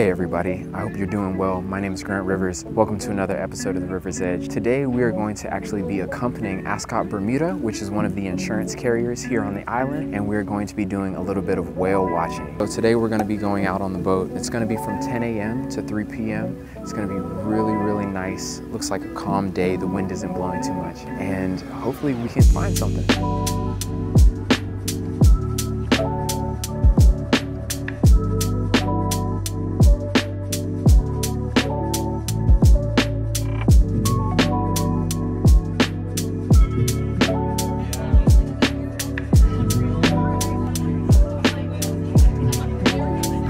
Hey everybody, I hope you're doing well. My name is Grant Rivers. Welcome to another episode of the River's Edge. Today we are going to actually be accompanying Ascot Bermuda, which is one of the insurance carriers here on the island, and we're going to be doing a little bit of whale watching. So today we're going to be going out on the boat. It's going to be from 10 a.m. to 3 p.m. It's going to be really nice. Looks like a calm day. The wind isn't blowing too much, and hopefully we can find something.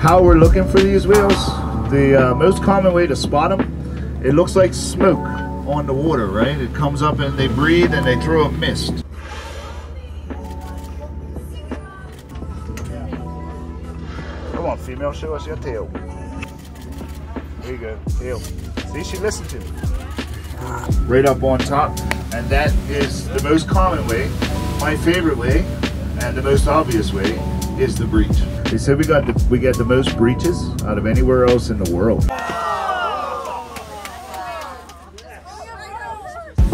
How we're looking for these whales, the most common way to spot them, it looks like smoke on the water, right? It comes up and they breathe and they throw a mist. Come on female, show us your tail. There you go, tail. See, she listened to me. Right up on top, and that is the most common way, my favorite way, and the most obvious way is the breach. They said we get the most breaches out of anywhere else in the world.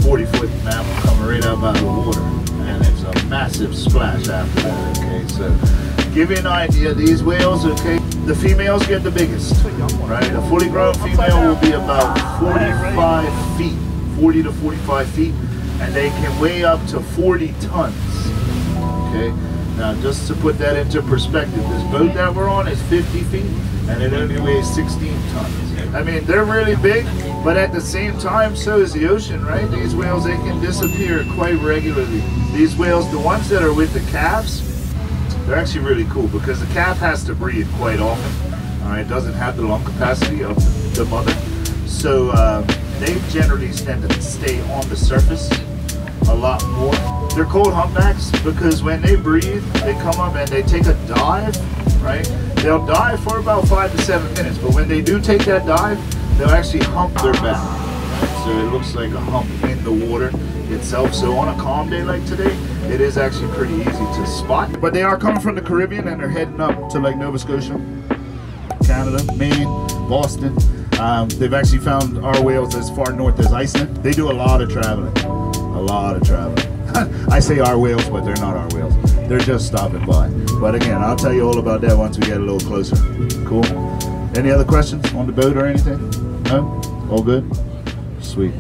40-foot mammal coming right up out of the water, and it's a massive splash after that. Okay, so give you an idea, these whales, okay, the females get the biggest, right? A fully grown female will be about 45 feet, 40 to 45 feet, and they can weigh up to 40 tons, okay? Now, just to put that into perspective, this boat that we're on is 50 feet, and it only weighs 16 tons. I mean, they're really big, but at the same time, so is the ocean, right? These whales, they can disappear quite regularly. These whales, the ones that are with the calves, they're actually really cool because the calf has to breathe quite often. All right, it doesn't have the lung capacity of the mother. So they generally tend to stay on the surface a lot more. They're called humpbacks because when they breathe, they come up and they take a dive, right? They'll dive for about 5 to 7 minutes, but when they do take that dive, they'll actually hump their back, right? So it looks like a hump in the water itself. So on a calm day like today, it is actually pretty easy to spot. But they are coming from the Caribbean and they're heading up to like Nova Scotia, Canada, Maine, Boston. They've actually found our whales as far north as Iceland. They do a lot of traveling, a lot of traveling. I say our whales, but they're not our whales. They're just stopping by. But again, I'll tell you all about that once we get a little closer. Cool? Any other questions on the boat or anything? No? All good? Sweet.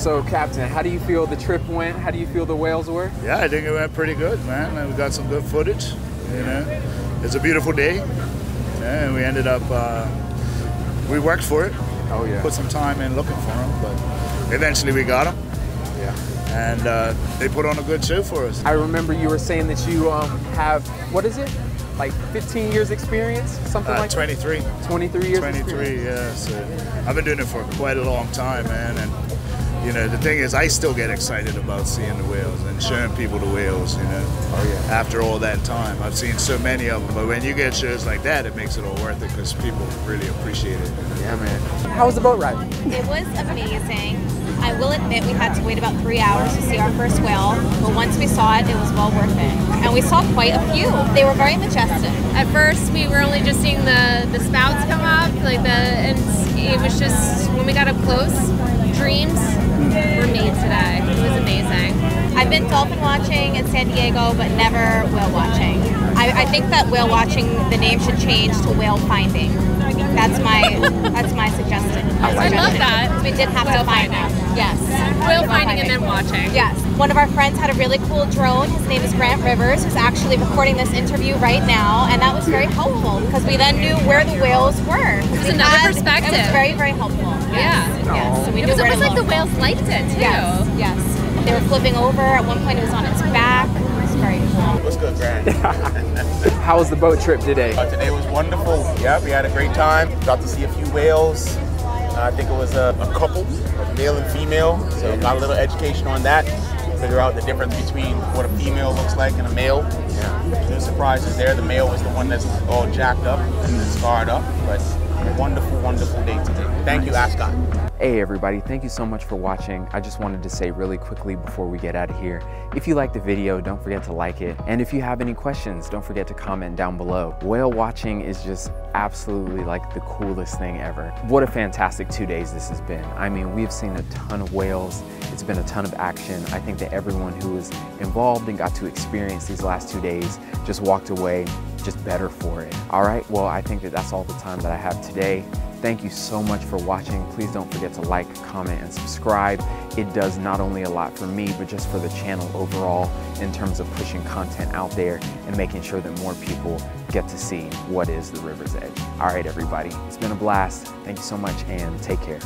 So, Captain, how do you feel the trip went? How do you feel the whales were? Yeah, I think it went pretty good, man. And we got some good footage. You know, it's a beautiful day, yeah, and we ended up. We worked for it. Oh yeah. Put some time in looking for them, but eventually we got them. Yeah. And they put on a good show for us. I remember you were saying that you have, what is it? Like 15 years experience, something like that? 23. 23 years. 23, yeah. So I've been doing it for quite a long time, man. And you know, the thing is, I still get excited about seeing the whales and showing people the whales. You know, oh yeah. After all that time, I've seen so many of them. But when you get shows like that, it makes it all worth it because people really appreciate it. Yeah, man. How was the boat ride? It was amazing. I will admit we had to wait about 3 hours to see our first whale, but once we saw it, it was well worth it. And we saw quite a few. They were very majestic. At first, we were only just seeing the spouts come up, like and it was just, when we got up close, dreams were made today. It was amazing. I've been dolphin watching in San Diego, but never whale watching. I think that whale watching, the name should change to whale finding. That's my suggestion. I love that. We did have whale to find out. Yes. Whale finding and then watching. Yes. One of our friends had a really cool drone. His name is Grant Rivers, who's actually recording this interview right now, and that was very helpful because we then knew where the whales were. It was another perspective. It was very, very helpful. Yes. Yeah. Yes. So we knew it was almost like the whales liked it too. Yes. Yes. They were flipping over. At one point, it was on its back. What's good, Grant? How was the boat trip today? Today was wonderful. Yeah, we had a great time. Got to see a few whales. I think it was a couple, male and female. So got a little education on that. Figure out the difference between what a female looks like and a male. Yeah. No surprises there. The male was the one that's all jacked up and scarred up. But a wonderful, wonderful day today. Thank you, Ascot. Hey everybody, thank you so much for watching. I just wanted to say really quickly before we get out of here, if you like the video, don't forget to like it. And if you have any questions, don't forget to comment down below. Whale watching is just absolutely like the coolest thing ever. What a fantastic 2 days this has been. I mean, we've seen a ton of whales. It's been a ton of action. I think that everyone who was involved and got to experience these last 2 days just walked away just better for it. All right, well, I think that that's all the time that I have today. Thank you so much for watching. Please don't forget to like, comment, and subscribe. It does not only a lot for me, but just for the channel overall in terms of pushing content out there and making sure that more people get to see what is the River's Edge. All right, everybody, it's been a blast. Thank you so much and take care.